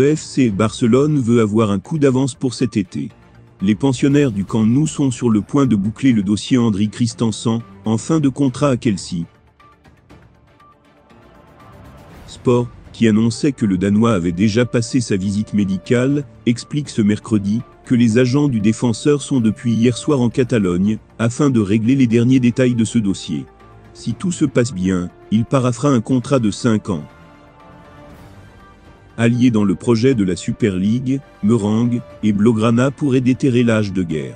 Le FC Barcelone veut avoir un coup d'avance pour cet été. Les pensionnaires du Camp Nou sont sur le point de boucler le dossier Andreas Christensen, en fin de contrat à Chelsea. Sport, qui annonçait que le Danois avait déjà passé sa visite médicale, explique ce mercredi que les agents du défenseur sont depuis hier soir en Catalogne, afin de régler les derniers détails de ce dossier. Si tout se passe bien, il paraphera un contrat de 5 ans. Alliés dans le projet de la Super League, Merengue et Blaugrana pourraient déterrer l'âge de guerre.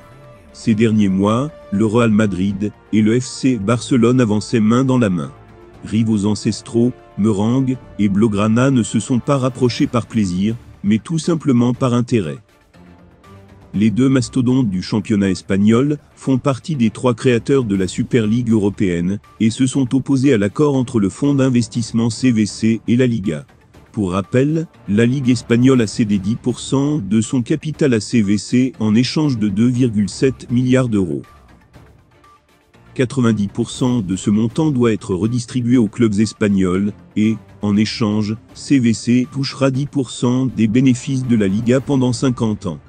Ces derniers mois, le Real Madrid et le FC Barcelone avançaient main dans la main. Rivaux ancestraux, Merengue et Blaugrana ne se sont pas rapprochés par plaisir, mais tout simplement par intérêt. Les deux mastodontes du championnat espagnol font partie des 3 créateurs de la Super League européenne et se sont opposés à l'accord entre le fonds d'investissement CVC et la Liga. Pour rappel, la Ligue espagnole a cédé 10% de son capital à CVC en échange de 2,7 milliards d'euros. 90% de ce montant doit être redistribué aux clubs espagnols, et, en échange, CVC touchera 10% des bénéfices de la Liga pendant 50 ans.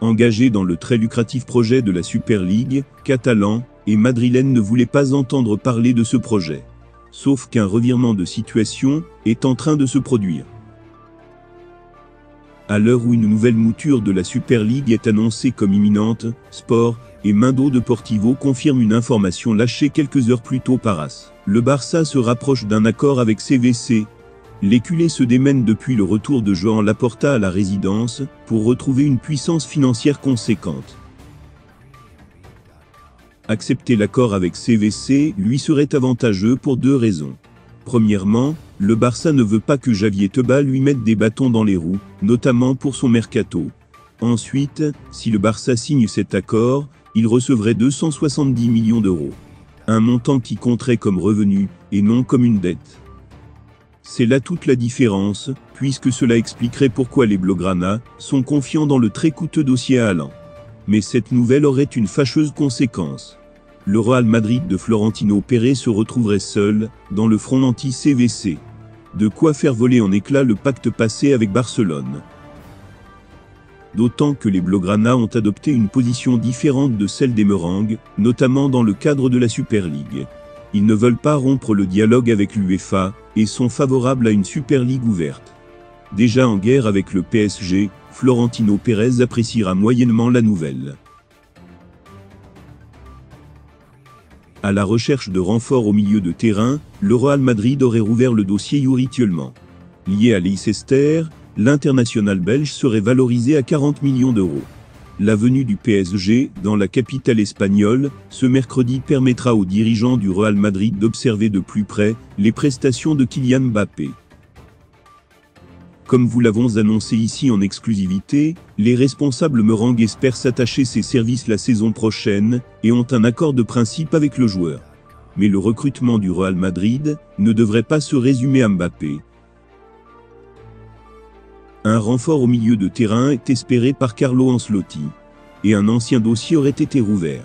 Engagés dans le très lucratif projet de la Super League, Catalans et Madrilènes ne voulaient pas entendre parler de ce projet. Sauf qu'un revirement de situation est en train de se produire. À l'heure où une nouvelle mouture de la Super League est annoncée comme imminente, Sport et Mundo Deportivo confirme une information lâchée quelques heures plus tôt par AS. Le Barça se rapproche d'un accord avec CVC. Les culés se démènent depuis le retour de Joan Laporta à la résidence, pour retrouver une puissance financière conséquente. Accepter l'accord avec CVC lui serait avantageux pour 2 raisons. Premièrement, le Barça ne veut pas que Javier Tebas lui mette des bâtons dans les roues, notamment pour son mercato. Ensuite, si le Barça signe cet accord, il recevrait 270 millions d'euros. Un montant qui compterait comme revenu, et non comme une dette. C'est là toute la différence, puisque cela expliquerait pourquoi les Blaugrana sont confiants dans le très coûteux dossier à Haaland. Mais cette nouvelle aurait une fâcheuse conséquence. Le Real Madrid de Florentino Pérez se retrouverait seul, dans le front anti-CVC. De quoi faire voler en éclats le pacte passé avec Barcelone. D'autant que les Blaugrana ont adopté une position différente de celle des Merengues, notamment dans le cadre de la Super League. Ils ne veulent pas rompre le dialogue avec l'UEFA, et sont favorables à une Super League ouverte. Déjà en guerre avec le PSG, Florentino Pérez appréciera moyennement la nouvelle. À la recherche de renforts au milieu de terrain, le Real Madrid aurait rouvert le dossier Youri Tielemans. Lié à Leicester, l'international belge serait valorisé à 40 millions d'euros. La venue du PSG dans la capitale espagnole, ce mercredi permettra aux dirigeants du Real Madrid d'observer de plus près les prestations de Kylian Mbappé. Comme vous l'avons annoncé ici en exclusivité, les responsables merengues espèrent s'attacher ses services la saison prochaine, et ont un accord de principe avec le joueur. Mais le recrutement du Real Madrid ne devrait pas se résumer à Mbappé. Un renfort au milieu de terrain est espéré par Carlo Ancelotti. Et un ancien dossier aurait été rouvert.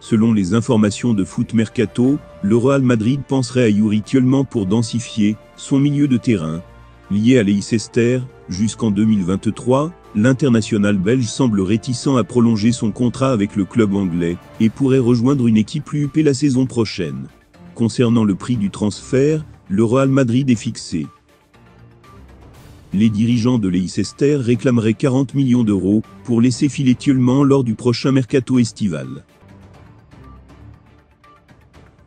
Selon les informations de Foot Mercato, le Real Madrid penserait à Youri Tielemans pour densifier son milieu de terrain. Lié à Leicester, jusqu'en 2023, l'international belge semble réticent à prolonger son contrat avec le club anglais, et pourrait rejoindre une équipe plus huppée la saison prochaine. Concernant le prix du transfert, le Real Madrid est fixé. Les dirigeants de Leicester réclameraient 40 millions d'euros, pour laisser filer Tielemans lors du prochain mercato estival.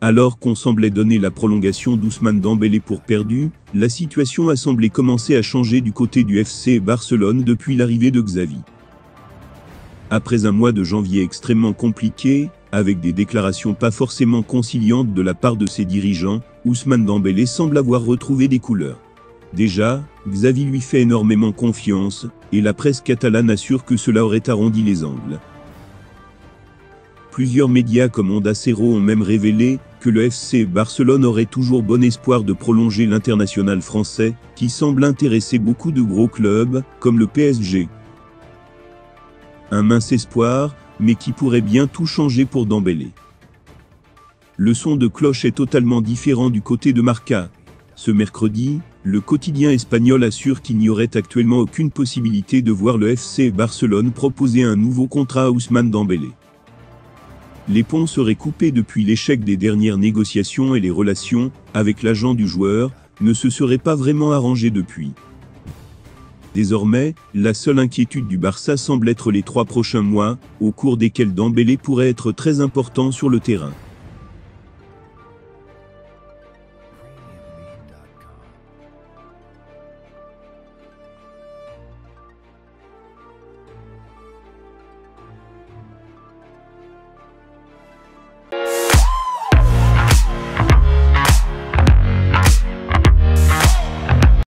Alors qu'on semblait donner la prolongation d'Ousmane Dembélé pour perdu, la situation a semblé commencer à changer du côté du FC Barcelone depuis l'arrivée de Xavi. Après un mois de janvier extrêmement compliqué, avec des déclarations pas forcément conciliantes de la part de ses dirigeants, Ousmane Dembélé semble avoir retrouvé des couleurs. Déjà, Xavi lui fait énormément confiance, et la presse catalane assure que cela aurait arrondi les angles. Plusieurs médias comme Onda Cero ont même révélé que le FC Barcelone aurait toujours bon espoir de prolonger l'international français, qui semble intéresser beaucoup de gros clubs, comme le PSG. Un mince espoir, mais qui pourrait bien tout changer pour Dembélé. Le son de cloche est totalement différent du côté de Marca. Ce mercredi, Le quotidien espagnol assure qu'il n'y aurait actuellement aucune possibilité de voir le FC Barcelone proposer un nouveau contrat à Ousmane Dembélé. Les ponts seraient coupés depuis l'échec des dernières négociations et les relations, avec l'agent du joueur, ne se seraient pas vraiment arrangées depuis. Désormais, la seule inquiétude du Barça semble être les 3 prochains mois, au cours desquels Dembélé pourrait être très important sur le terrain.